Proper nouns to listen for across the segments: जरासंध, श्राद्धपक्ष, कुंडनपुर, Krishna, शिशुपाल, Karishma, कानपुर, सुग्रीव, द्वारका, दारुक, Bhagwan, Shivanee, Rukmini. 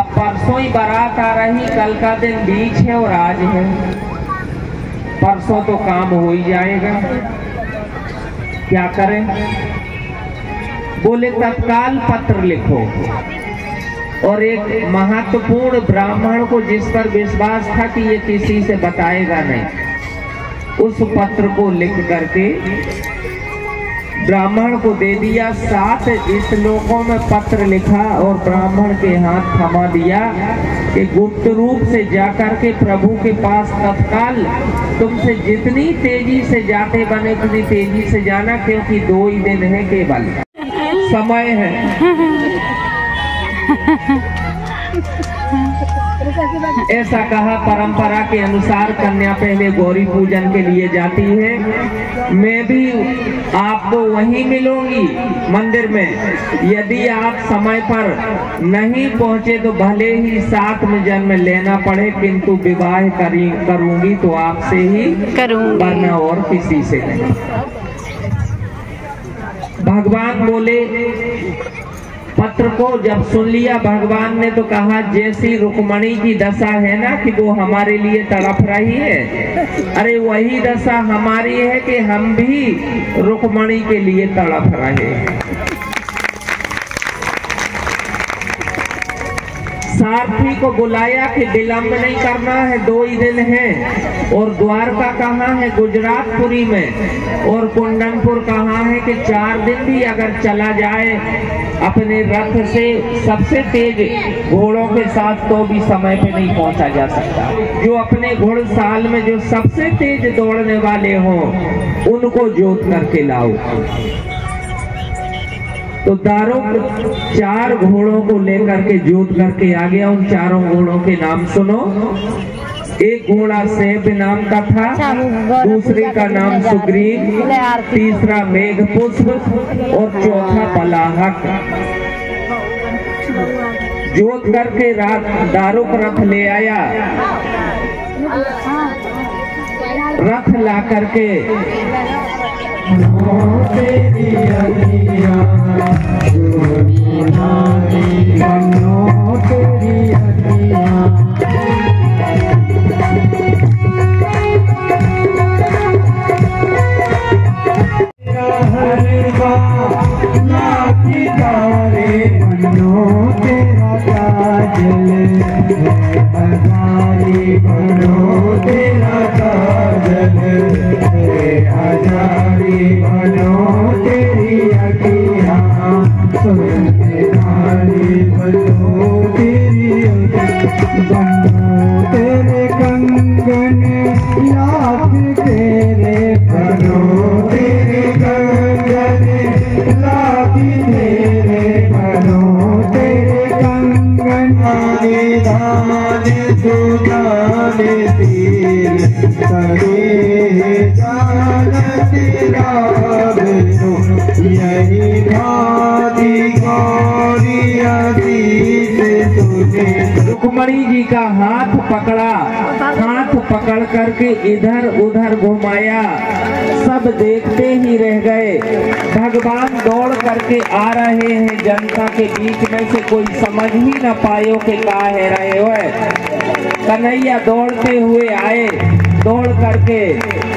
अब परसों ही बारात आ रही, कल का दिन बीच है और आज है, परसों तो काम हो ही जाएगा, क्या करें? बोले तत्काल पत्र लिखो और एक महत्वपूर्ण ब्राह्मण को जिस पर विश्वास था कि ये किसी से बताएगा नहीं, उस पत्र को लिख करके ब्राह्मण को दे दिया। 7 श्लोकों में पत्र लिखा और ब्राह्मण के हाथ थमा दिया कि गुप्त रूप से जाकर के प्रभु के पास तत्काल, तुमसे जितनी तेजी से जाते बने उतनी तेजी से जाना, क्योंकि 2 ही दिन है, केवल समय है। ऐसा कहा। परंपरा के अनुसार कन्या पहले गौरी पूजन के लिए जाती है। मैं भी आपको वहीं मिलूंगी मंदिर में, यदि आप समय पर नहीं पहुंचे तो भले ही 7वें जन्म लेना पड़े, किंतु विवाह करूंगी तो आपसे ही करूंगी, वरना और किसी से नहीं। भगवान बोले, पत्र को जब सुन लिया भगवान ने तो कहा, जैसी रुक्मणी की दशा है ना कि वो हमारे लिए तड़प रही है, अरे वही दशा हमारी है कि हम भी रुक्मणी के लिए तड़प रहे हैं। सारथी को बुलाया कि विलम्ब नहीं करना है, 2 ही दिन है, और द्वारका कहाँ है? गुजरातपुरी में, और कुंडनपुर कहाँ है कि 4 दिन भी अगर चला जाए अपने रथ से सबसे तेज घोड़ों के साथ तो भी समय पे नहीं पहुंचा जा सकता। जो अपने घोड़ साल में जो सबसे तेज दौड़ने वाले हों उनको जोत करके लाओ। तो दारों 4 घोड़ों को लेकर के जोत करके आ गया। उन 4 घोड़ों के नाम सुनो। एक घोड़ा सेब नाम का था, दूसरे का नाम सुग्रीव, तीसरा मेघ पुष्प और चौथा पलाहक। जोत करके रात दारुक रथ ले आया। रथ ला करके रुक्मणी जी का हाथ पकड़ा, हाथ पकड़ करके इधर उधर घुमाया, सब देखते ही रह गए। भगवान दौड़ करके आ रहे हैं जनता के बीच में से, कोई समझ ही न पायो कि क्या है रहे हुए। कन्हैया दौड़ते हुए आए, दौड़ करके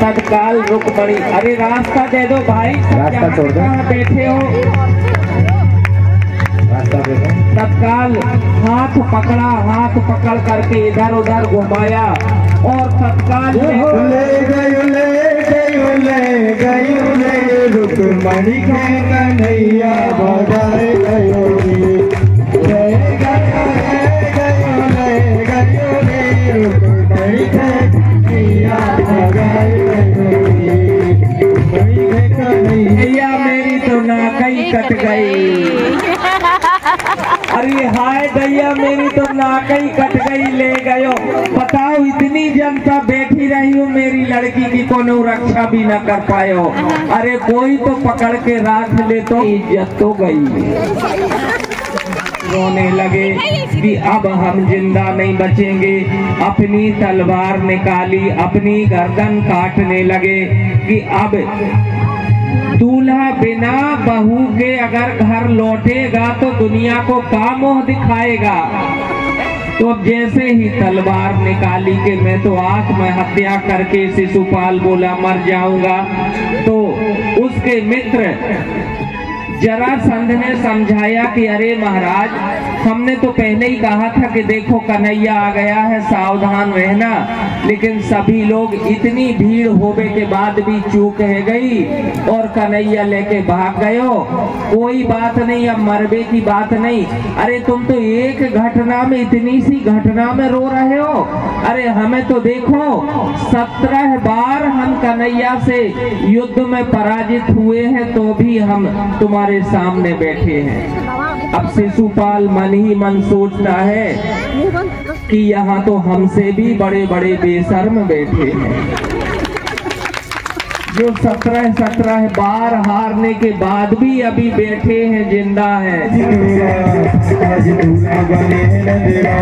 तत्काल रुक्मणी, अरे रास्ता दे दो भाई, रास्ता छोड़ दो, बैठे हो। तत्काल हाथ पकड़ा, हाथ पकड़ करके इधर उधर घुमाया और तत्काल ले गए रुक्मणी के कन्हैया बधाई कन्हैया मेरी तो नाकई कट गई, अरे हाय भैया मेरी तो नाकई कट गई, ले गयो। बताओ इतनी जनता बैठी रही हो, मेरी लड़की की कोनो रक्षा भी न कर पायो, अरे कोई तो पकड़ के राख ले, तो इज्जत तो गई। रोने लगे कि अब हम जिंदा नहीं बचेंगे। अपनी तलवार निकाली, अपनी गर्दन काटने लगे कि अब दूल्हा बिना बहू के अगर घर लौटेगा तो दुनिया को क्या मुंह दिखाएगा। तो जैसे ही तलवार निकाली कि मैं तो आत्महत्या करके, शिशुपाल बोला मर जाऊंगा, तो उसके मित्र जरासंध ने समझाया कि अरे महाराज, हमने तो पहले ही कहा था कि देखो कन्हैया आ गया है, सावधान रहना, लेकिन सभी लोग इतनी भीड़ होने के बाद भी चूक है गई और कन्हैया लेके भाग गयो। कोई बात नहीं, अब मरबे की बात नहीं। अरे तुम तो एक घटना में, इतनी सी घटना में रो रहे हो, अरे हमें तो देखो, 17 बार हम कन्हैया से युद्ध में पराजित हुए हैं तो भी हम तुम्हारे सामने बैठे हैं। अब शिशुपाल मन ही मन सोचता है कि यहाँ तो हमसे भी बड़े बड़े बेशर्म बैठे हैं, जो 17-17 बार हारने के बाद भी अभी बैठे हैं, जिंदा है। ताली से बजाते चलो, तालियां बजाओ।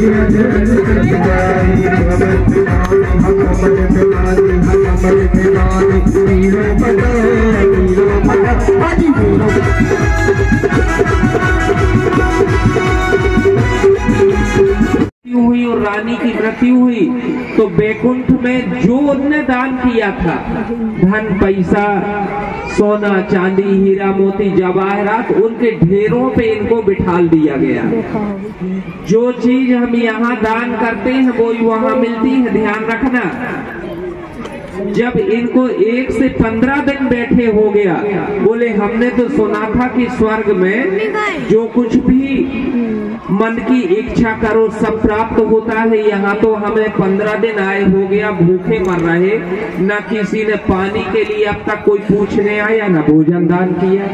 हुई और रानी की मृत्यु हुई तो बैकुंठ में जो उनने दान किया था, धन पैसा सोना चांदी हीरा मोती जवाहरात, उनके ढेरों पे इनको बिठाल दिया गया। जो चीज हम यहाँ दान करते हैं वो वहाँ मिलती है, ध्यान रखना। जब इनको 1 से 15 दिन बैठे हो गया, बोले हमने तो सुना था कि स्वर्ग में जो कुछ भी मन की इच्छा करो सब प्राप्त होता है, यहाँ तो हमें 15 दिन आए हो गया भूखे मर रहे, ना किसी ने पानी के लिए अब तक कोई पूछने आया, ना भोजन दान किया।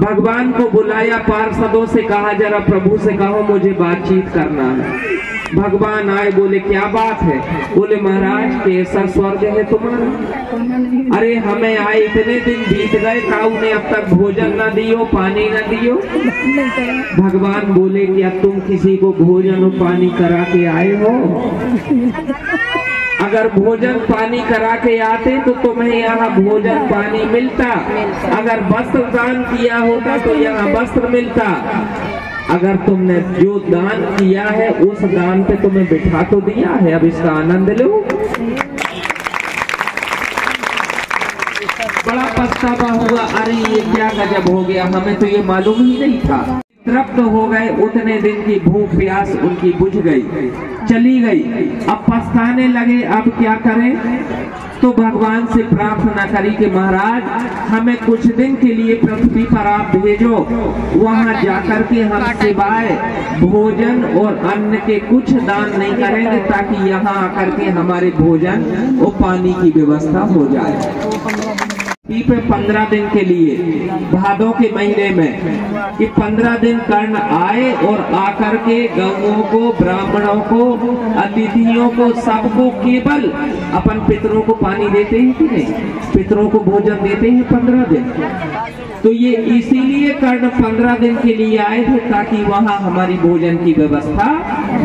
भगवान को बुलाया, पार्षदों से कहा जरा प्रभु से कहो मुझे बातचीत करना है। भगवान आए, बोले क्या बात है? बोले महाराज कैसा स्वर्ग है तुम्हारा? अरे हमें आए इतने दिन बीत गए, ताऊ ने अब तक भोजन न दियो पानी न दियो। भगवान बोले क्या तुम किसी को भोजन और पानी करा के आए हो? अगर भोजन पानी करा के आते तो तुम्हें यहाँ भोजन पानी मिलता, अगर वस्त्र दान किया होता तो यहाँ वस्त्र मिलता। अगर तुमने जो दान किया है उस दान पे तुम्हें बिठा तो दिया है, अब इसका आनंद लो। बड़ा पछतावा हुआ, अरे ये क्या गजब हो गया, हमें तो ये मालूम ही नहीं था। तृप्त हो गए, उतने दिन की भूख प्यास उनकी बुझ गई, चली गई। अब पछताने लगे, अब क्या करें? तो भगवान से प्रार्थना करी कि महाराज हमें कुछ दिन के लिए पृथ्वी पर आप भेजो, वहाँ जाकर के हम सिवाय भोजन और अन्न के कुछ दान नहीं करेंगे, ताकि यहाँ आकर के हमारे भोजन और पानी की व्यवस्था हो जाए। पे 15 दिन के लिए भादों के महीने में कि 15 दिन कर्ण आए और आकर के गौओं को ब्राह्मणों को अतिथियों को सबको, केवल अपन पितरों को पानी देते हैं कि नहीं, पितरों को भोजन देते हैं 15 दिन। तो ये इसीलिए कर्ण 15 दिन के लिए आए थे ताकि वहाँ हमारी भोजन की व्यवस्था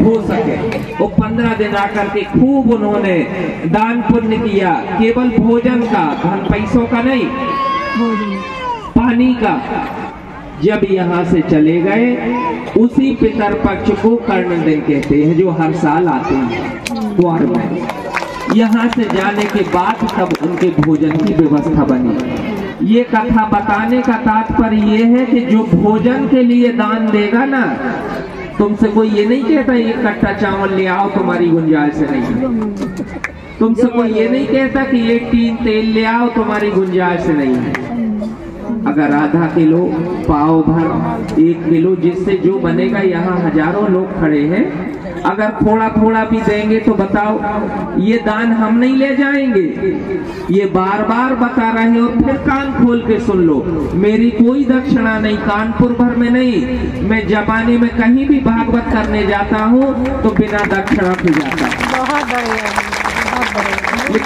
हो सके। और 15 दिन आकर के खूब उन्होंने दान पुण्य किया, केवल भोजन का धन पैसों का नहीं, पानी का। जब यहाँ से चले गए, उसी पितर पक्ष को कर्ण दिन कहते हैं जो हर साल आते हैं द्वार में। यहाँ से जाने के बाद तब उनके भोजन की व्यवस्था बनी। ये कथा बताने का तात्पर्य ये है कि जो भोजन के लिए दान देगा ना, तुमसे कोई ये नहीं कहता ये कट्टा चावल ले आओ तुम्हारी गुंजाइश नहीं, तुमसे कोई ये नहीं कहता कि ये टीन तेल ले आओ तुम्हारी गुंजाइश नहीं है। अगर आधा किलो पाव भर 1 किलो, जिससे जो बनेगा, यहाँ हजारों लोग खड़े हैं, अगर थोड़ा थोड़ा भी देंगे तो बताओ ये दान हम नहीं ले जाएंगे। ये बार बार बता रहे हैं। और फिर कान खोल के सुन लो, मेरी कोई दक्षिणा नहीं, कानपुर भर में नहीं, मैं जमाने में कहीं भी भागवत करने जाता हूँ तो बिना दक्षिणा के जाता हूँ। बहुत बढ़िया, बहुत बढ़िया।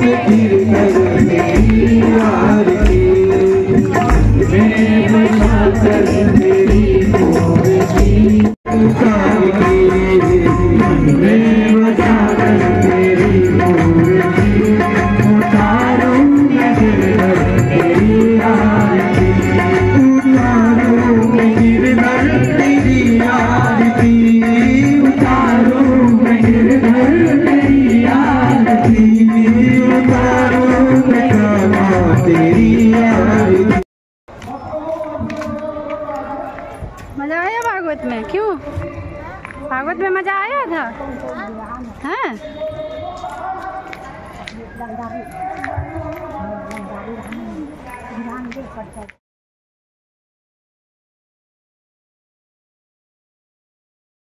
से फिर कर तेरी आरती, मेरे माता तेरी मूर्ति उतार के मेरे माता तेरी मूर्ति उतारो से फिर कर तेरी आरती, उतारो से फिर कर तेरी आरती। मजा आया भागवत में? क्यों भागवत में मजा आया था? हाँ?